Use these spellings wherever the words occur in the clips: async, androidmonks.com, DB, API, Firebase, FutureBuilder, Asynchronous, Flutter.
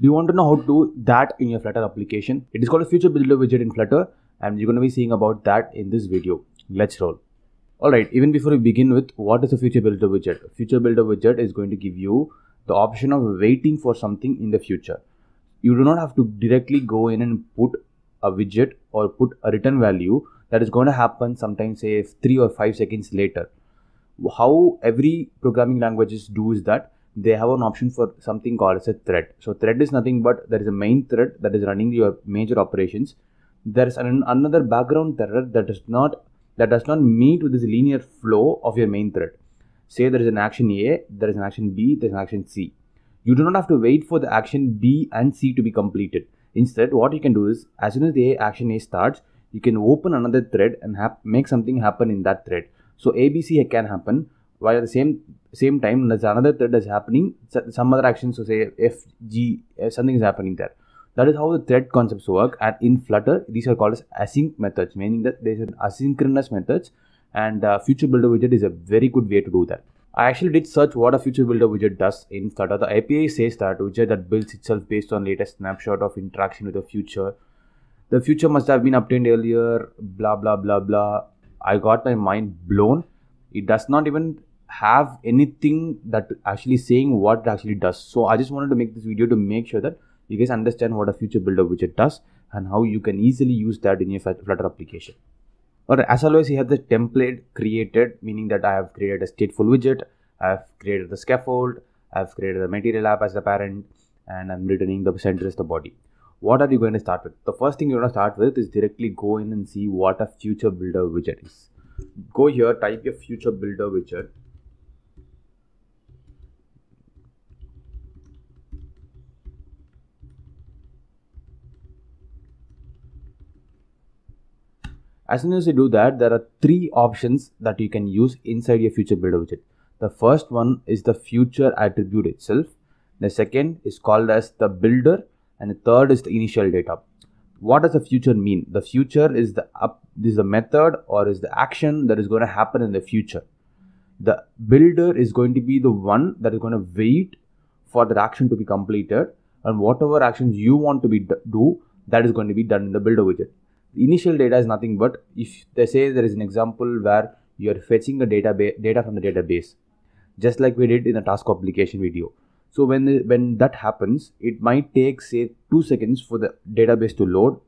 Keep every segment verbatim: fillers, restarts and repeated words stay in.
Do you want to know how to do that in your Flutter application? It is called a FutureBuilder widget in Flutter, and you're going to be seeing about that in this video. Let's roll. Alright, even before we begin with what is a FutureBuilder widget? FutureBuilder widget is going to give you the option of waiting for something in the future. You do not have to directly go in and put a widget or put a return value. That is going to happen sometimes, say, three or five seconds later. How every programming languages do is that they have an option for something called as a thread. So thread is nothing but there is a main thread that is running your major operations. There is an, another background thread that is not that does not meet with this linear flow of your main thread. Say there is an action A, there is an action B, there is an action C. You do not have to wait for the action B and C to be completed. Instead, what you can do is, as soon as the action A starts, you can open another thread and make something happen in that thread. So A, B, C can happen, while at the same same time there's another thread that's happening, some other action, so say F, G, something is happening there. That is how the thread concepts work, and in Flutter, these are called as async methods, meaning that these are asynchronous methods, and uh, FutureBuilder widget is a very good way to do that. I actually did search what a FutureBuilder widget does in Flutter. The A P I says that widget that builds itself based on latest snapshot of interaction with the future. The future must have been obtained earlier, blah, blah, blah, blah. I got my mind blown. It does not even have anything that actually saying what it actually does. So I just wanted to make this video to make sure that you guys understand what a FutureBuilder widget does and how you can easily use that in your Flutter application. Alright, as always, you have the template created, meaning that I have created a stateful widget, I have created the scaffold, I have created the material app as the parent, and I'm returning the center as the body. What are you going to start with? The first thing you're going to start with is directly go in and see what a FutureBuilder widget is. Go here, type your FutureBuilder widget. As soon as you do that, there are three options that you can use inside your FutureBuilder widget. The first one is the future attribute itself. The second is called as the builder, and the third is the initial data. What does the future mean? The future is the up, is the method or is the action that is going to happen in the future. The builder is going to be the one that is going to wait for that action to be completed, and whatever actions you want to be do, that is going to be done in the builder widget. Initial data is nothing but, if they say there is an example where you are fetching a database data from the database, just like we did in the task application video. So when the, when that happens, it might take, say, two seconds for the database to load.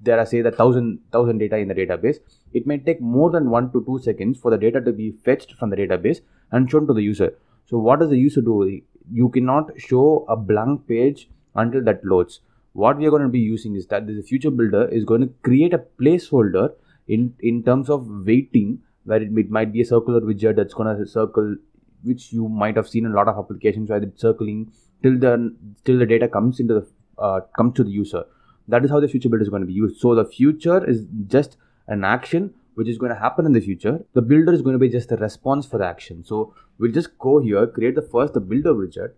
There are, say, the thousand thousand data in the database. It may take more than one to two seconds for the data to be fetched from the database and shown to the user. So what does the user do? You cannot show a blank page until that loads. What we are going to be using is that the FutureBuilder is going to create a placeholder in, in terms of waiting, where it, it might be a circular widget that's going to circle, which you might have seen in a lot of applications where it's circling till the, till the data comes into the, uh, comes to the user. That is how the FutureBuilder is going to be used. So the future is just an action which is going to happen in the future. The builder is going to be just the response for the action. So we'll just go here, create the first, the builder widget.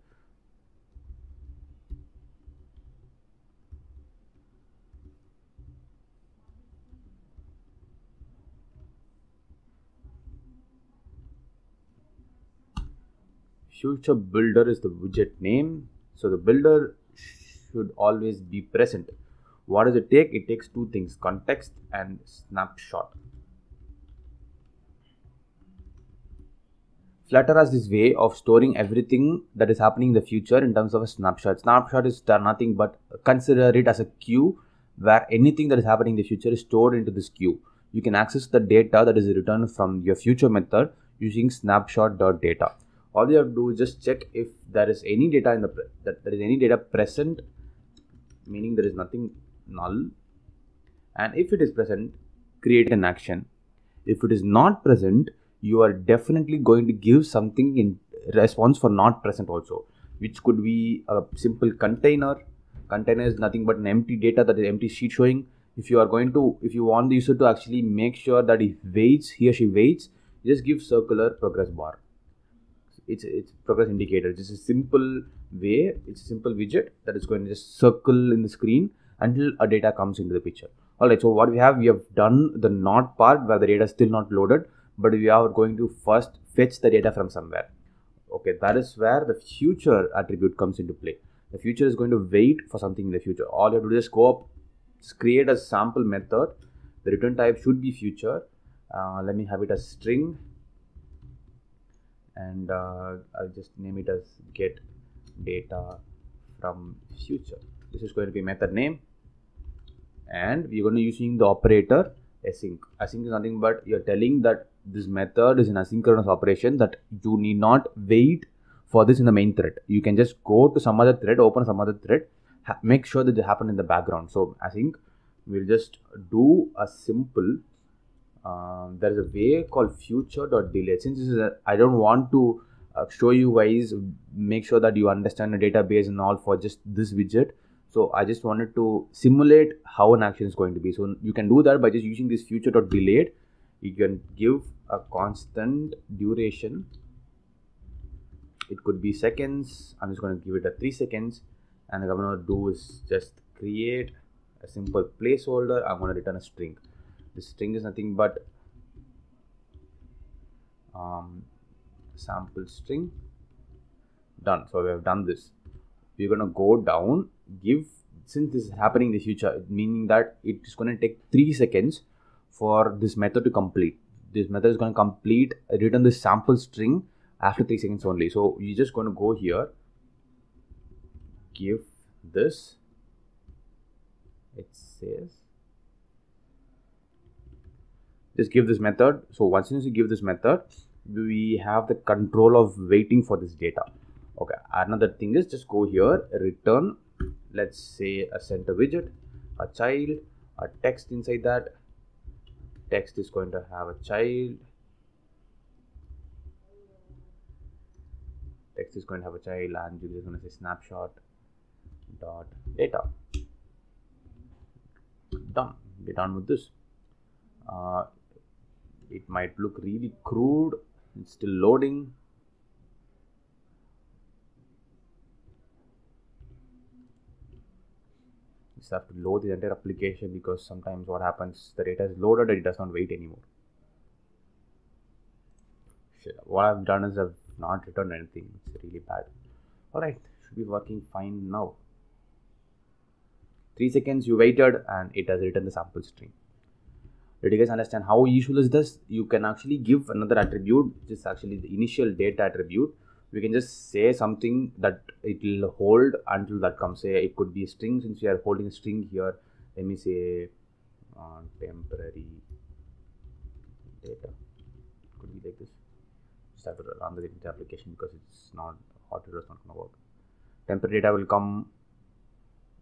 FutureBuilder is the widget name, so the builder should always be present. What does it take? It takes two things: context and snapshot. Flutter has this way of storing everything that is happening in the future in terms of a snapshot. Snapshot is nothing but, consider it as a queue where anything that is happening in the future is stored into this queue. You can access the data that is returned from your future method using snapshot dot data. All you have to do is just check if there is any data in the that there is any data present, meaning there is nothing null, and if it is present, create an action. If it is not present, you are definitely going to give something in response for not present also, which could be a simple container. Container is nothing but an empty data, that is empty sheet showing. If you are going to, if you want the user to actually make sure that he waits, he or she waits, just give circular progress bar. It's it's progress indicator. It's a simple way. It's a simple widget that is going to just circle in the screen until a data comes into the picture. Alright, so what we have, we have done the not part where the data is still not loaded, but we are going to first fetch the data from somewhere. Okay, that is where the future attribute comes into play. The future is going to wait for something in the future. All you have to do is go up, just create a sample method. The return type should be future. Uh, let me have it as string, and uh, I'll just name it as get data from future. This is going to be method name, and we're going to use the operator async. Async is nothing but you're telling that this method is an asynchronous operation, that you need not wait for this in the main thread. You can just go to some other thread, open some other thread, make sure that it happens in the background. So async, we'll just do a simple, uh, there's a way called future.delay. Since this is a, I don't want to uh, show you guys, make sure that you understand the database and all for just this widget. So I just wanted to simulate how an action is going to be. So you can do that by just using this future.delayed. You can give a constant duration. It could be seconds. I'm just going to give it a three seconds. And what I'm going to do is just create a simple placeholder. I'm going to return a string. The string is nothing but um, sample string. Done. So we have done this. We're going to go down, give, since this is happening in the future, meaning that it's going to take three seconds for this method to complete. This method is going to complete, return this sample string after three seconds only. So you're just going to go here, give this, it says, just give this method. So once you give this method, we have the control of waiting for this data. Okay, another thing is just go here, return, let's say a center widget, a child, a text inside that. Text is going to have a child. Text is going to have a child, and you're going to say snapshot dot data. Done. We're done with this. Uh, it might look really crude. It's still loading. Just have to load the entire application, because sometimes what happens, the data is loaded and it does not wait anymore. Shit, what I've done is I've not returned anything. It's really bad. Alright, should be working fine now. Three seconds you waited and it has written the sample string. Did you guys understand how useful is this? You can actually give another attribute, which is actually the initial data attribute. We can just say something that it will hold until that comes. Say it could be a string, since we are holding a string here. Let me say uh, temporary data. Could be like this. Just have to run the entire application, because it's not hot, it's not going to work. Temporary data will come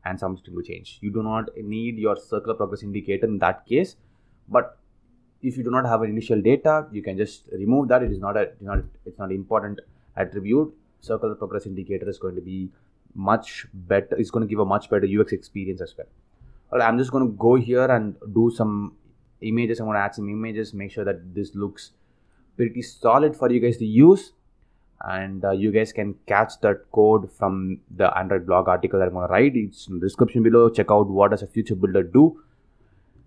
and some string will change. You do not need your circular progress indicator in that case, but if you do not have an initial data, you can just remove that. It is not a, it's not, it's not important attribute. Circular progress indicator is going to be much better. It's going to give a much better U X experience as well. All right, I'm just going to go here and do some images. I'm going to add some images, make sure that this looks pretty solid for you guys to use. And uh, you guys can catch that code from the Android blog article that I'm going to write. It's in the description below. Check out what does a future builder do.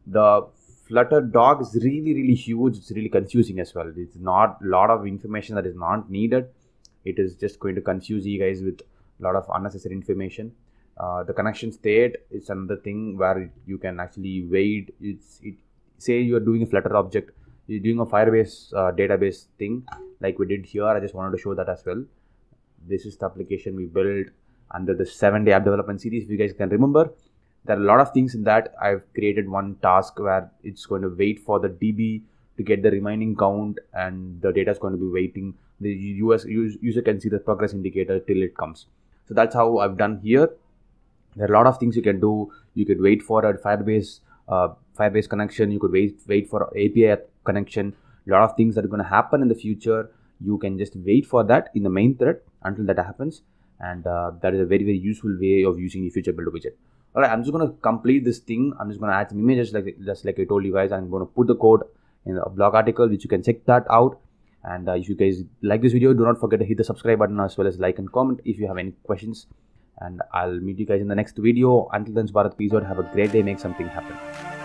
The Flutter doc is really, really huge. It's really confusing as well. It's not a lot of information that is not needed. It is just going to confuse you guys with a lot of unnecessary information. Uh, the connection state is another thing where it, you can actually wait. It's it, say you are doing a Flutter object, you're doing a Firebase uh, database thing like we did here. I just wanted to show that as well. This is the application we built under the seven-day app development series. If you guys can remember, there are a lot of things in that. I've created one task where it's going to wait for the D B to get the remaining count, and the data is going to be waiting. The user can see the progress indicator till it comes. So that's how I've done here. There are a lot of things you can do. You could wait for a Firebase uh, Firebase connection. You could wait wait for A P I connection. A lot of things that are going to happen in the future. You can just wait for that in the main thread until that happens. And uh, that is a very, very useful way of using the future builder widget. All right, I'm just going to complete this thing. I'm just going to add some images, like just like I told you guys. I'm going to put the code in the blog article, which you can check that out. And uh, if you guys like this video, do not forget to hit the subscribe button, as well as like and comment if you have any questions. And I'll meet you guys in the next video. Until then, Bharat, peace out. Have a great day. Make something happen.